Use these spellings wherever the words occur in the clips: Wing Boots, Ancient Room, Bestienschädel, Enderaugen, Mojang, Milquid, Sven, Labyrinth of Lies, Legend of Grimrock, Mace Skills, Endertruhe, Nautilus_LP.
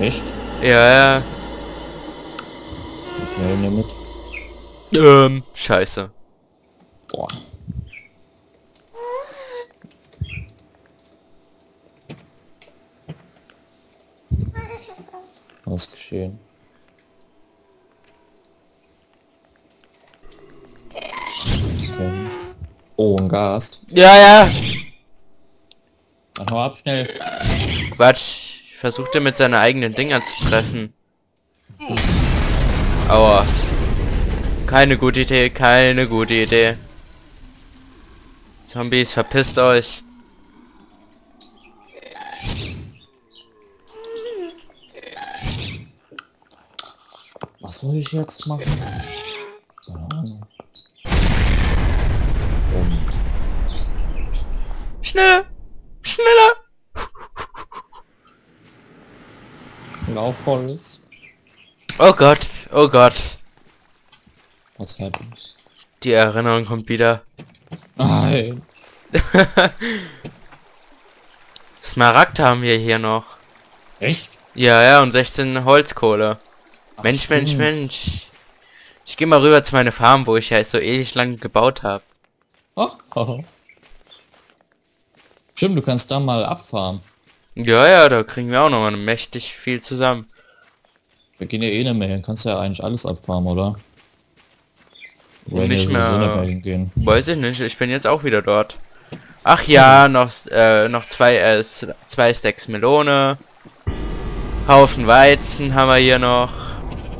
Echt? Ja. Okay, nimm mit. Scheiße. Boah. Was ist geschehen? Okay. Oh, ein Gast. Ja, ja. Dann hau ab, schnell. Quatsch. Ich versuchte mit seinen eigenen Dingern zu treffen. Aua. Keine gute Idee, keine gute Idee. Zombies, verpisst euch. Was soll ich jetzt machen? Schneller! Schneller! Laufholz. Oh Gott, oh Gott. Was hat das? Die Erinnerung kommt wieder. Nein. Smaragd haben wir hier noch. Echt? Ja, ja, und 16 Holzkohle. Ach, Mensch, stimmt. Mensch, Mensch. Ich gehe mal rüber zu meiner Farm, wo ich ja so ewig lang gebaut habe. Oh, oh. Stimmt, du kannst da mal abfarmen. Ja, ja, da kriegen wir auch noch mal mächtig viel zusammen. Wir gehen ja eh nicht mehr hin, kannst ja eigentlich alles abfarmen, oder? Oder nicht mehr hingehen. Weiß ich nicht, ich bin jetzt auch wieder dort. Ach ja, noch zwei Stacks Melone. Haufen Weizen haben wir hier noch.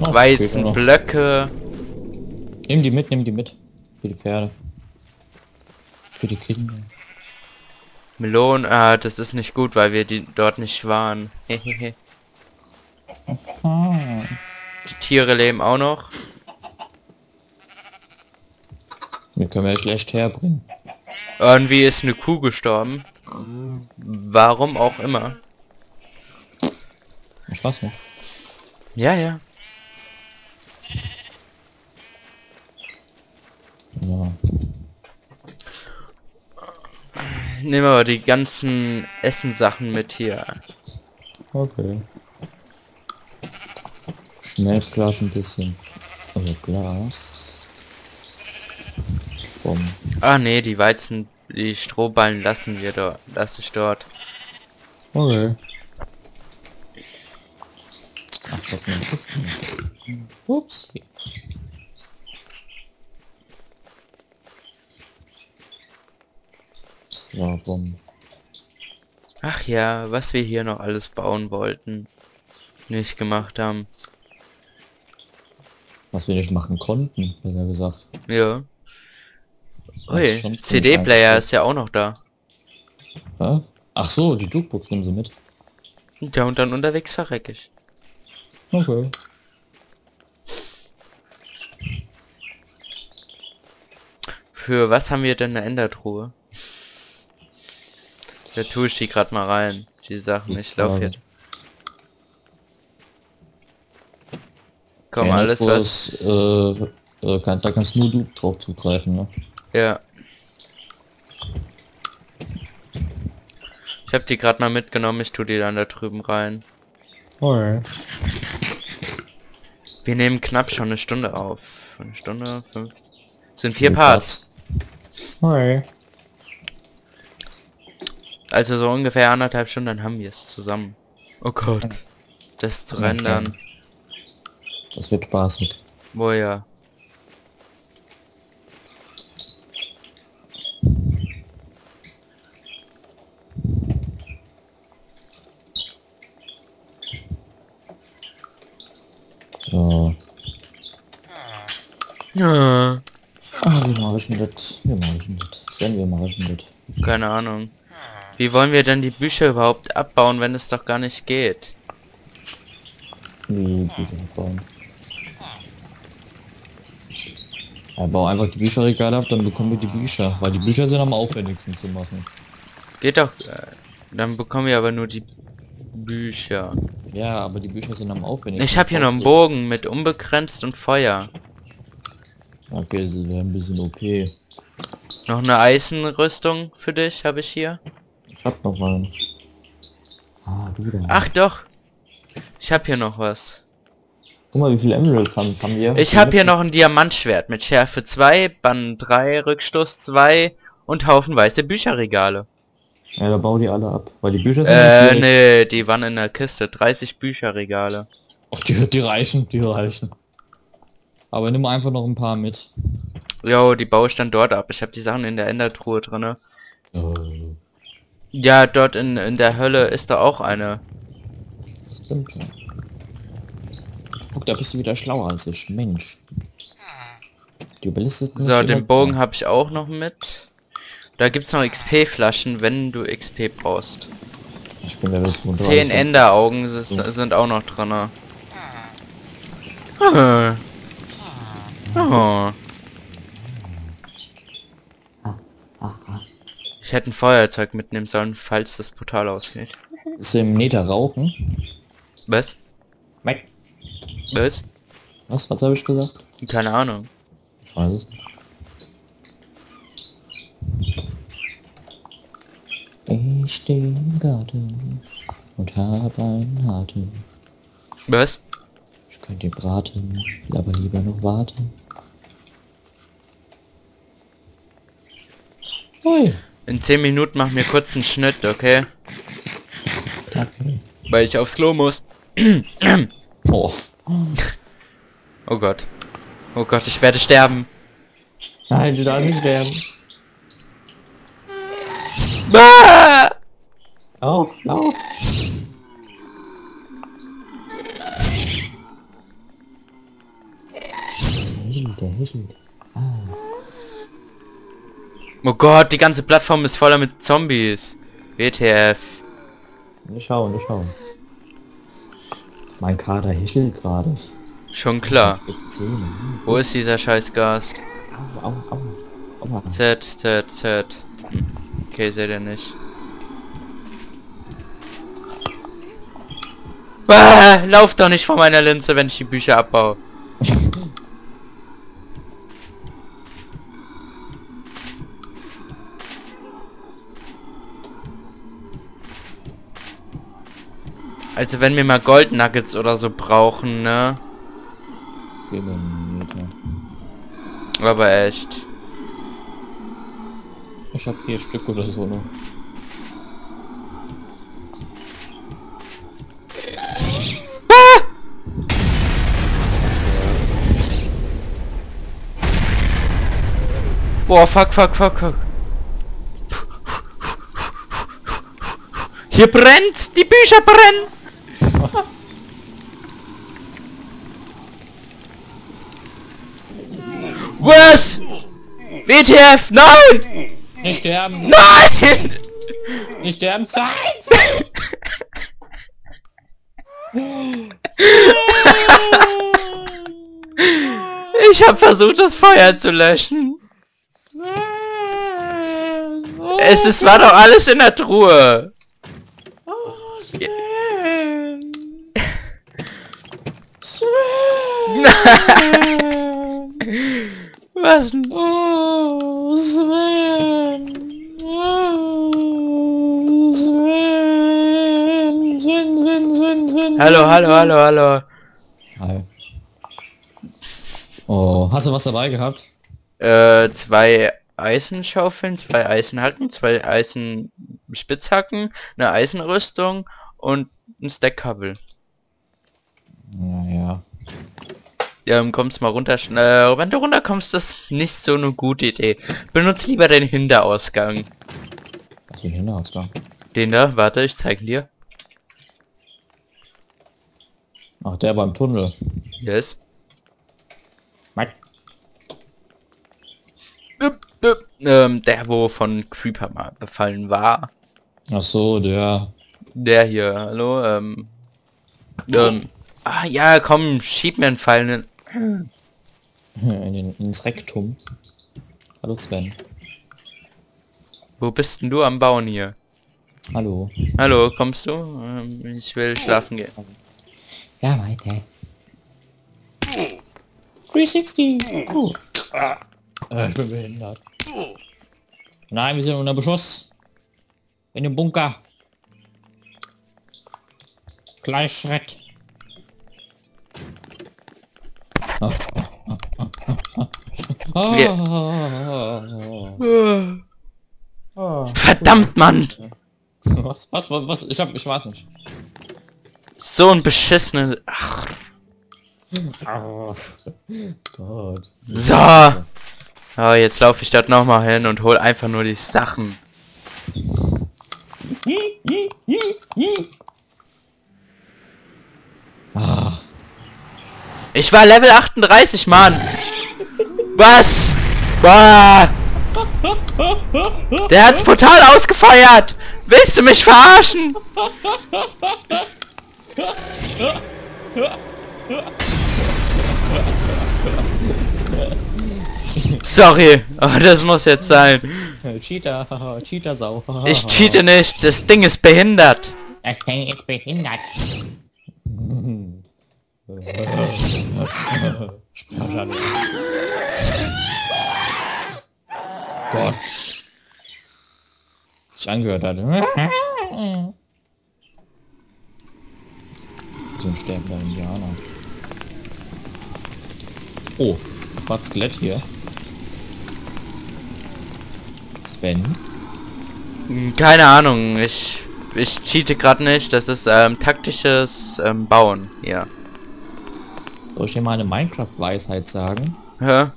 Oh, Weizenblöcke. Nimm die mit. Für die Pferde. Für die Kinder. Melonen, ah, das ist nicht gut, weil wir die dort nicht waren. Die Tiere leben auch noch. Die können wir schlecht herbringen. Irgendwie ist eine Kuh gestorben. Warum auch immer. Ich weiß nicht. Ja, ja. Ja. Nehmen wir die ganzen Essensachen mit hier. Okay. Schmelzglas ein bisschen. Also Glas. Bumm. Ah ne, die Weizen, die Strohballen lassen wir dort. Lass ich dort. Okay. Ach Gott, ne, das ist nicht. Ups. Ja, ach ja, was wir hier noch alles bauen wollten, nicht gemacht haben. Was wir nicht machen konnten, besser gesagt. Ja. Ui, CD-Player ist ja auch noch da. Ja? Ach so, die Jukebox nehmen sie mit. Ja, und dann unterwegs verreck ich. Okay. Für was haben wir denn eine Endertruhe? Da tue ich die gerade mal rein, die Sachen, ich laufe jetzt. Komm, alles was... da kannst nur du drauf zugreifen, ne? Ja. Ich habe die gerade mal mitgenommen, ich tue die dann da drüben rein. Alright. Wir nehmen knapp schon eine Stunde auf. Eine Stunde, 5... Sind 4 Parts. Alright. Also so ungefähr 1,5 Stunden haben wir es zusammen. Oh Gott. Das zu rendern. Das wird spaßig. Boah ja. So. Ja. Ach, wie mache ich denn das? Wie mache ich denn das? Sven, wie mache ich denn das? Keine Ahnung. Wie wollen wir denn die Bücher überhaupt abbauen, wenn es doch gar nicht geht? Die Bücher abbauen. Ja, bau einfach die Bücherregale ab, dann bekommen wir die Bücher. Weil die Bücher sind am aufwendigsten zu machen. Geht doch... dann bekommen wir aber nur die Bücher. Ja, aber die Bücher sind am aufwendigsten. Ich habe hier noch einen Bogen mit unbegrenzt und Feuer. Okay, das wäre ein bisschen OP. Noch eine Eisenrüstung für dich habe ich hier. Ich hab noch mal. Ah, du denn? Ach doch. Ich habe hier noch was. Guck mal, wie viele Emeralds haben wir? Ich habe hier noch ein Diamantschwert mit Schärfe 2, Bann 3, Rückstoß 2 und Haufen weiße Bücherregale. Ja, da bau die alle ab, weil die Bücher sind nicht nee, die waren in der Kiste. 30 Bücherregale. Ach, die reichen, die reichen. Aber nimm einfach noch ein paar mit. Jo, die baue ich dann dort ab. Ich habe die Sachen in der Endertruhe drinne. Oh. Ja, dort in der Hölle ist da auch eine. Stimmt. Guck, da bist du wieder schlauer als ich. Mensch. Die überlistet mich. So, den Bogen habe ich auch noch mit. Da gibt's noch XP-Flaschen, wenn du XP brauchst. Ich bin da jetzt 10 Enderaugen sind auch noch drinne. Oh. Oh. Ich hätte ein Feuerzeug mitnehmen sollen, falls das Portal ausgeht. Ist im Nether rauchen? Was? Mike. Was? Was habe ich gesagt? Keine Ahnung. Ich weiß es nicht. Ich stehe im Garten und habe einen harten. Was? Ich könnte braten, will aber lieber noch warten. Ui. In 10 Minuten mach mir kurz einen Schnitt, okay? Okay. Weil ich aufs Klo muss. Oh. Oh Gott. Oh Gott, ich werde sterben. Nein, du darfst nicht sterben. Ah! Lauf, lauf. Der hischelt. Ah. Oh Gott, die ganze Plattform ist voller mit Zombies. WTF. Wir schauen, wir schauen. Mein Kader hischelt gerade. Schon klar. Wo ist dieser scheiß Gast? Au, au, au. Z, Z, Z. Okay, seht ihr nicht. Ah, lauf doch nicht vor meiner Linse, wenn ich die Bücher abbaue. Also wenn wir mal Goldnuggets oder so brauchen, ne? Aber echt. Ich hab 4 Stück oder so, ne? Ah! Boah, fuck, fuck, fuck, fuck. Hier brennt! Die Bücher brennen! Was? Was? WTF? Nein! Nicht sterben! Nein! Nicht sterben! Nein! Ich habe versucht, das Feuer zu löschen. Es war doch alles in der Truhe. Was denn? Oh, Sven. Oh, Sven. Sven, Sven, Sven, Sven. Hallo, hallo, hallo, hallo. Hi. Oh, hast du was dabei gehabt? 2 Eisenschaufeln, 2 Eisenhacken, 2 Eisenspitzhacken, eine Eisenrüstung und ein Stackkabel. Naja. Ja, kommst mal runter, wenn du runterkommst, das ist nicht so eine gute Idee. Benutz lieber den Hinterausgang. Was für ein Hinterausgang? Den da, warte, ich zeig dir. Ach, der beim Tunnel. Yes. Mike. Der, wo von Creeper mal befallen war. Ach so, der. Der hier, hallo, Ah, ja, komm, schieb mir einen Pfeil in. Ins Rektum. Hallo Sven. Wo bist denn du am Bauen hier? Hallo. Hallo, kommst du? Ich will schlafen gehen. Ja, weiter. 360. Oh. Ich bin behindert. Nein, wir sind unter Beschuss. In dem Bunker. gleich Schreck. Verdammt, Mann! Was? Ich weiß nicht. So ein beschissener... Ach. Gott. So! Oh, jetzt laufe ich dort nochmal hin und hol einfach nur die Sachen. Ich war Level 38, Mann! Was? Bah. Der hat's brutal ausgefeiert! Willst du mich verarschen? Sorry, aber das muss jetzt sein. Cheater, Cheater-Sau. Ich cheate nicht, das Ding ist behindert. Das Ding ist behindert. Gott. Was ich angehört hatte. So ein sterbender Indianer. Oh, das war ein Skelett hier. Sven? Keine Ahnung, ich cheate gerade nicht. Das ist taktisches Bauen, ja. Soll ich dir mal eine Minecraft-Weisheit sagen? Ja.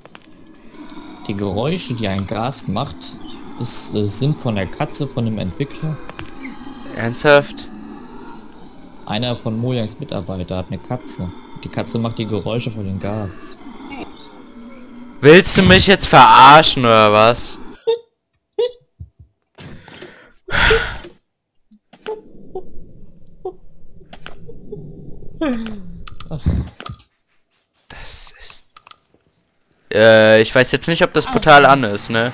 Die Geräusche, die ein Gast macht, sind von der Katze von dem Entwickler. Ernsthaft? Einer von Mojangs Mitarbeiter hat eine Katze. Die Katze macht die Geräusche von den Gas. Willst du mich jetzt verarschen oder was? Das ist... ich weiß jetzt nicht, ob das Portal an ist, ne?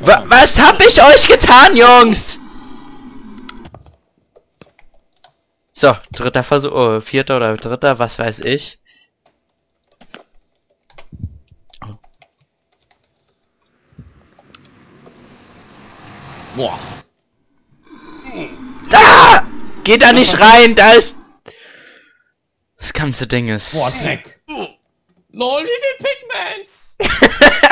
Was hab ich euch getan, Jungs? So, dritter Versuch, oh, vierter oder dritter, was weiß ich. Oh. Boah. Da! Geh da nicht rein, da ist... Das ganze Ding ist... Boah, Dreck! LOL, wie viele Pigments!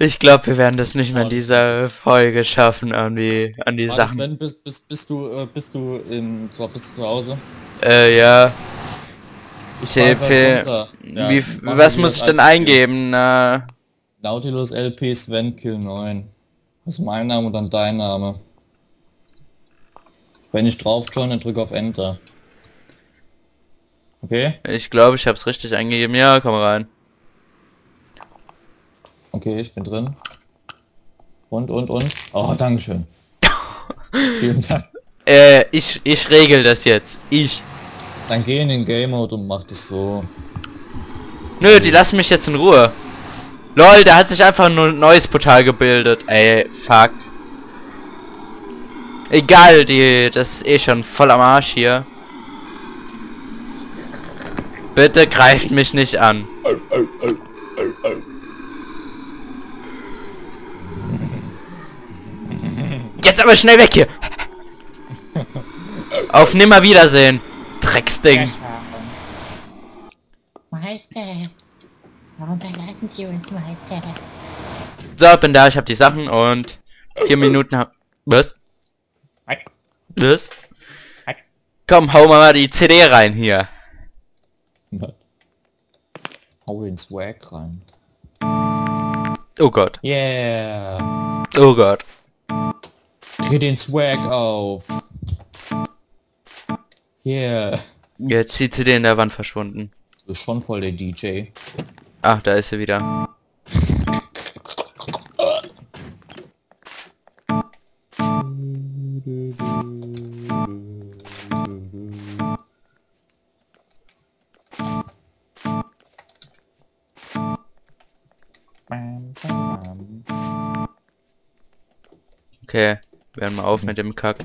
Ich glaube, wir werden das nicht mehr in dieser Folge schaffen, an die Sachen. Sven, bist du zu Hause? Ja. Ich TP. Ja, wie, was muss ich denn eingeben? Nautilus LP Sven Kill 9. Das ist mein Name und dann dein Name. Wenn ich drauf join, dann drücke auf Enter. Okay? Ich glaube, ich habe es richtig eingegeben. Ja, komm rein. Okay, ich bin drin. Und. Oh, dankeschön. Vielen Dank. Ich regel das jetzt. Dann geh in den Game Mode und mach das so. Nö, die lassen mich jetzt in Ruhe. LOL, da hat sich einfach nur ein neues Portal gebildet. Ey, fuck. Egal, das ist eh schon voll am Arsch hier. Bitte greift mich nicht an. Jetzt aber schnell weg hier! Auf Nimmerwiedersehen! Drecksding! Meister! Warum verlassen Sie uns, Meister? So, bin da, ich hab die Sachen und... 4 Minuten hab... Was? Was? Komm, hau mal die CD rein hier! Hau den Swag rein! Oh Gott! Yeah! Oh Gott! Dreh den Swag auf. Yeah. Jetzt sieht sie den in der Wand verschwunden. Ist schon voll der DJ. Ach, da ist sie wieder. Okay. Hören wir auf mit dem Kack.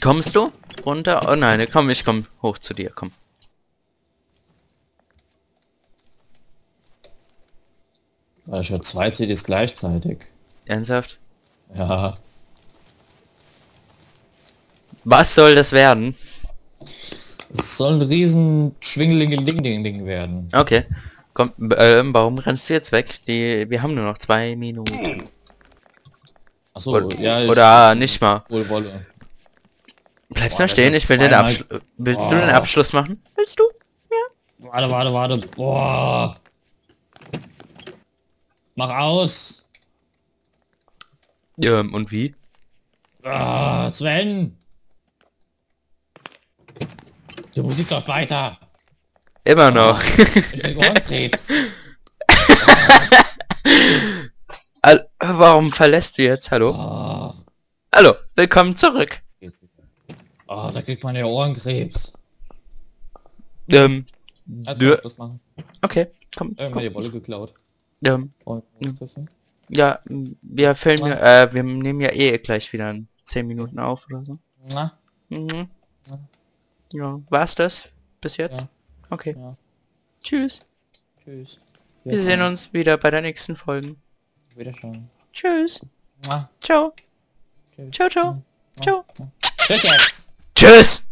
Kommst du runter? Oh nein, komm, ich komm hoch zu dir, komm. Weil ich habe 2 CDs gleichzeitig. Ernsthaft? Ja. Was soll das werden? Es soll ein riesen Schwingeling-Ding-Ding-Ding werden. Okay. Komm, warum rennst du jetzt weg? Wir haben nur noch 2 Minuten. Achso, ja, oder nicht mal. Wolle. Bleibst du stehen? Ich will den Abschluss. Willst du den Abschluss machen? Willst du? Ja. Warte. Boah. Mach aus. Und wie? Ah, Sven. Die Musik läuft weiter. Immer noch. Warum verlässt du jetzt? Hallo? Oh. Hallo, willkommen zurück. Oh, da kriegt man ja Ohrenkrebs. Machen. Okay, komm. Komm. Die Wolle geklaut. Ja, wir fällen mir, wir nehmen ja eh gleich wieder in 10 Minuten auf oder so. Na? Mhm. Na? Ja, war's das bis jetzt? Ja. Okay. Ja. Tschüss. Tschüss. Wir sehen uns wieder bei der nächsten Folge. Wiederschauen. Tschüss. Mua. Ciao. Tschüss. Ciao. Mua. Ciao. Mua. Tschüss jetzt. Tschüss.